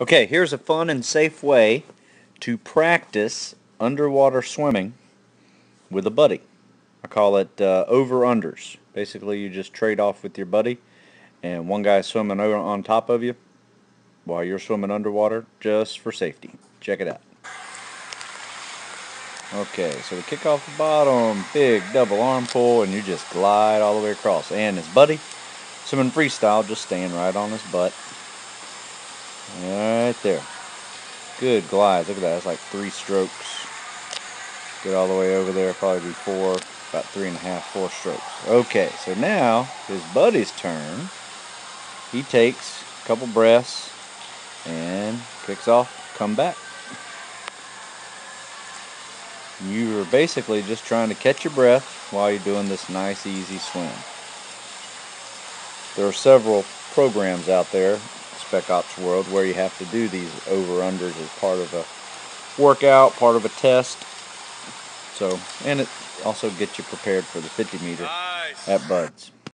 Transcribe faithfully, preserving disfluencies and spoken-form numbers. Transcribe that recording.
Okay, here's a fun and safe way to practice underwater swimming with a buddy. I call it uh, over-unders. Basically, you just trade off with your buddy, and one guy's swimming over on top of you while you're swimming underwater just for safety. Check it out. Okay, so we kick off the bottom, big double arm pull, and you just glide all the way across. And his buddy, swimming freestyle, just staying right on his butt. Right there. Good glides. Look at that. That's like three strokes. Get all the way over there. Probably be four, about three and a half, four strokes. Okay, so now his buddy's turn. He takes a couple breaths and kicks off, come back. You are basically just trying to catch your breath while you're doing this nice, easy swim. There are several programs out there, Spec Ops World, where you have to do these over-unders as part of a workout, part of a test. So, and it also gets you prepared for the fifty meter nice. At Buds.